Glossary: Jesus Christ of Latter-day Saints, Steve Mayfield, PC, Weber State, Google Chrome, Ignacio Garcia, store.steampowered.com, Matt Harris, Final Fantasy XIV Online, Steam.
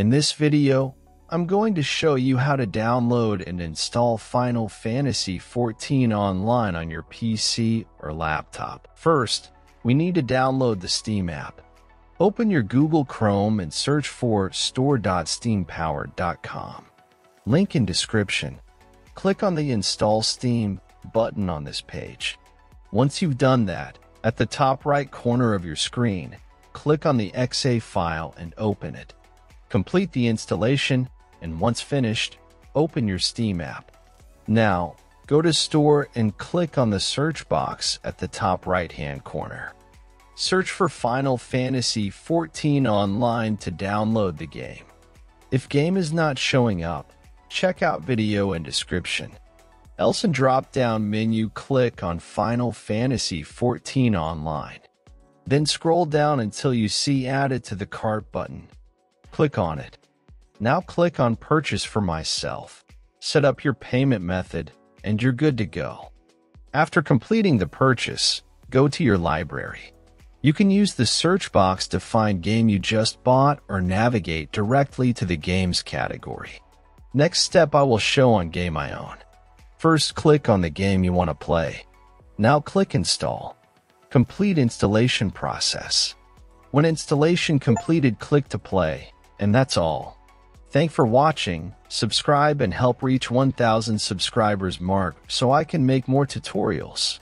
In this video, I'm going to show you how to download and install Final Fantasy XIV Online on your PC or laptop. First, we need to download the Steam app. Open your Google Chrome and search for store.steampowered.com. Link in description. Click on the Install Steam button on this page. Once you've done that, at the top right corner of your screen, click on the .exe file and open it. Complete the installation, and once finished, open your Steam app. Now, go to Store and click on the search box at the top right-hand corner. Search for Final Fantasy XIV Online to download the game. If game is not showing up, check out video and description. Else in drop-down menu, click on Final Fantasy XIV Online. Then scroll down until you see Added to the Cart button. Click on it. Now click on Purchase for Myself. Set up your payment method, and you're good to go. After completing the purchase, go to your library. You can use the search box to find game you just bought or navigate directly to the games category. Next step I will show on game I own. First, click on the game you want to play. Now click Install. Complete installation process. When installation completed, click to play, and that's all. Thanks for watching. Subscribe and help reach 1,000 subscribers mark so I can make more tutorials.